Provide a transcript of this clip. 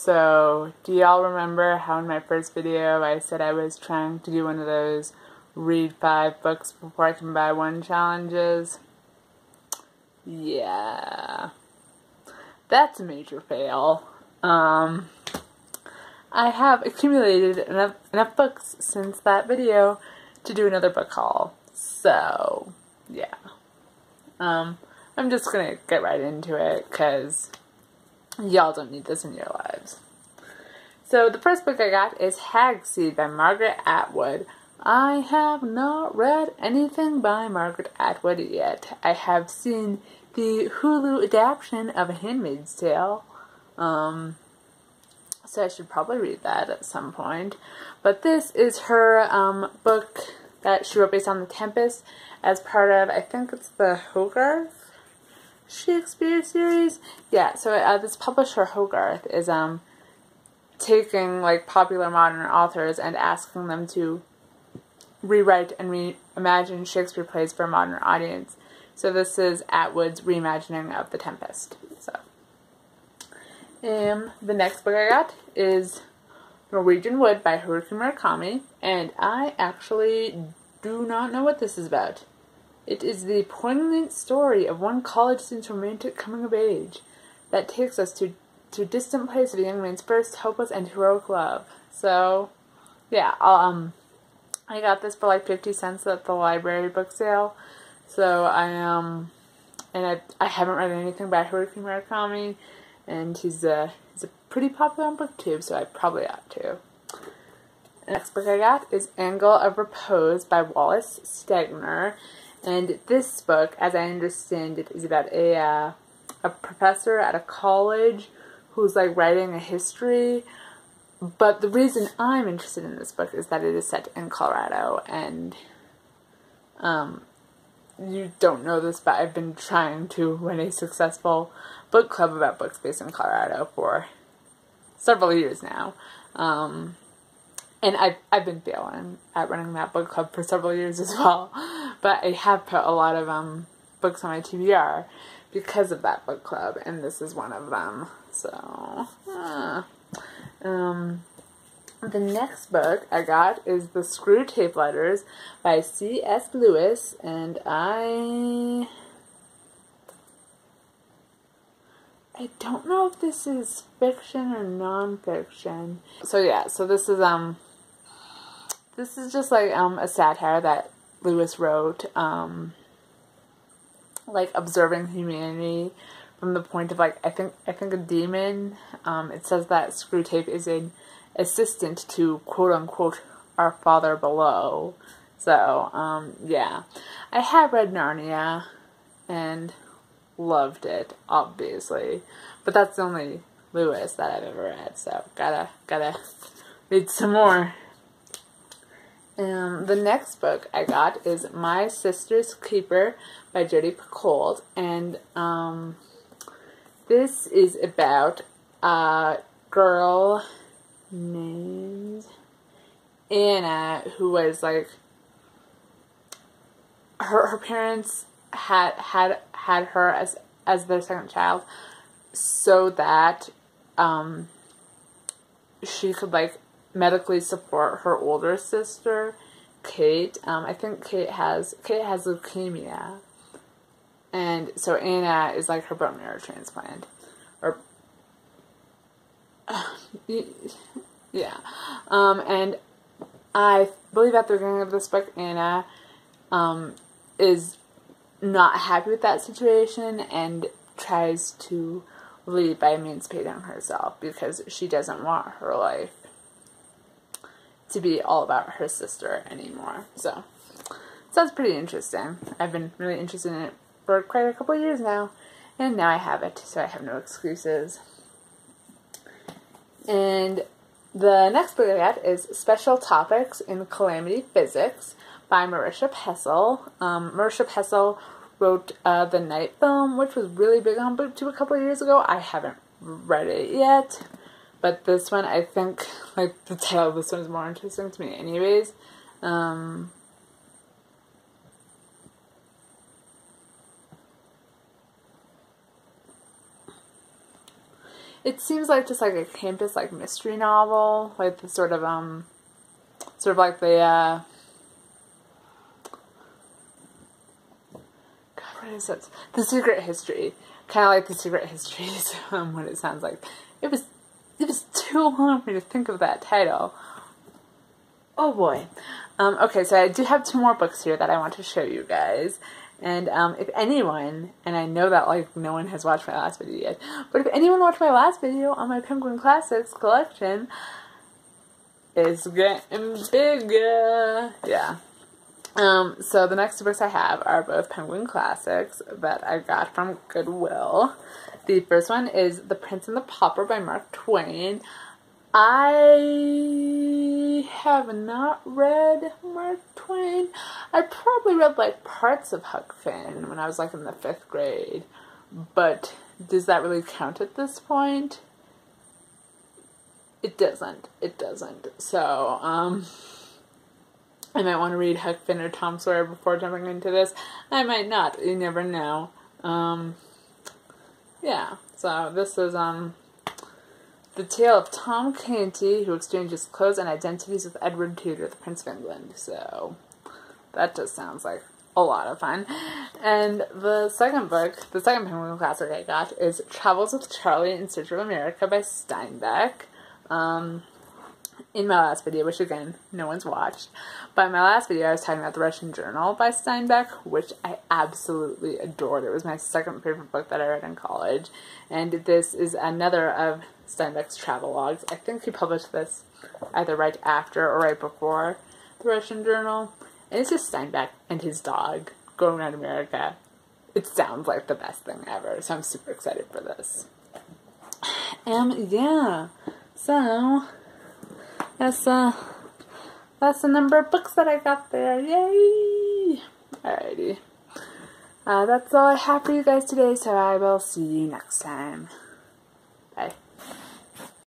So, do y'all remember how in my first video I said I was trying to do one of those read 5 books before I can buy one challenges? Yeah. That's a major fail. I have accumulated enough books since that video to do another book haul. So, yeah. I'm just gonna get right into it, because y'all don't need this in your lives. So the first book I got is Hagseed by Margaret Atwood. I have not read anything by Margaret Atwood yet. I have seen the Hulu adaptation of A Handmaid's Tale, so I should probably read that at some point. But this is her book that she wrote based on The Tempest as part of, I think it's the Hogarth Shakespeare series? Yeah, so this publisher, Hogarth, is taking, like, popular modern authors and asking them to rewrite and reimagine Shakespeare plays for a modern audience. So this is Atwood's reimagining of The Tempest. So, the next book I got is Norwegian Wood by Haruki Murakami, and I actually do not know what this is about. It is the poignant story of one college student's romantic coming of age that takes us to a distant place of a young man's first hopeless and heroic love. So, yeah, I got this for like 50 cents at the library book sale. So I haven't read anything by Haruki Murakami, and he's a pretty popular on BookTube, so I probably ought to. The next book I got is Angle of Repose by Wallace Stegner. And this book, as I understand it, is about a professor at a college who's, like, writing a history. But the reason I'm interested in this book is that it is set in Colorado, and you don't know this, but I've been trying to run a successful book club about books based in Colorado for several years now. And I've been failing at running that book club for several years as well. But I have put a lot of books on my TBR because of that book club, and this is one of them. So, the next book I got is The Screwtape Letters by C.S. Lewis, and I don't know if this is fiction or nonfiction. So yeah, so this is just like a satire that Lewis wrote, like observing humanity from the point of, like, I think a demon. It says that Screwtape is an assistant to quote unquote our father below. So yeah, I have read Narnia and loved it, obviously, but that's the only Lewis that I've ever read, so gotta read some more. The next book I got is My Sister's Keeper by Jodi Picoult, and this is about a girl named Anna who was, like, her parents had her as their second child so that she could, like, medically support her older sister Kate. I think Kate has leukemia, and so Anna is, like, her bone marrow transplant, or yeah. And I believe at the beginning of this book Anna is not happy with that situation and tries to leave by emancipating herself because she doesn't want her life to be all about her sister anymore. So, sounds pretty interesting. I've been really interested in it for quite a couple of years now, and now I have it, so I have no excuses. And the next book I got is Special Topics in Calamity Physics by Marisha Pessl. Marisha Pessl wrote The Night Film, which was really big on BookTube a couple of years ago. I haven't read it yet, but this one, I think, like, the title of this one is more interesting to me anyways. It seems like just like a campus like mystery novel, like the sort of like the God, what is it? The Secret History, kind of like The Secret History is what it sounds like. It was too long for me to think of that title. Oh boy. Okay, so I do have two more books here that I want to show you guys. And if anyone, and I know that like no one has watched my last video yet, but if anyone watched my last video on my Penguin Classics collection, it's getting bigger. Yeah. So the next two books I have are both Penguin Classics that I got from Goodwill. The first one is The Prince and the Pauper by Mark Twain. I have not read Mark Twain. I probably read like parts of Huck Finn when I was like in the 5th grade, but does that really count at this point? It doesn't. It doesn't. So, I might want to read Huck Finn or Tom Sawyer before jumping into this. I might not. You never know. Yeah. So this is, the tale of Tom Canty, who exchanges clothes and identities with Edward Tudor, the Prince of England. So, that just sounds like a lot of fun. And the second book, the second Penguin Classic I got, is Travels with Charley in Search of America by Steinbeck. In my last video, which again, no one's watched, but in my last video I was talking about The Russian Journal by Steinbeck, which I absolutely adored. It was my second favorite book that I read in college. And this is another of Steinbeck's travelogues. I think he published this either right after or right before The Russian Journal. And it's just Steinbeck and his dog going around America. It sounds like the best thing ever, so I'm super excited for this. Yeah, so that's the number of books that I got there. Yay! Alrighty. That's all I have for you guys today, so I will see you next time. Bye.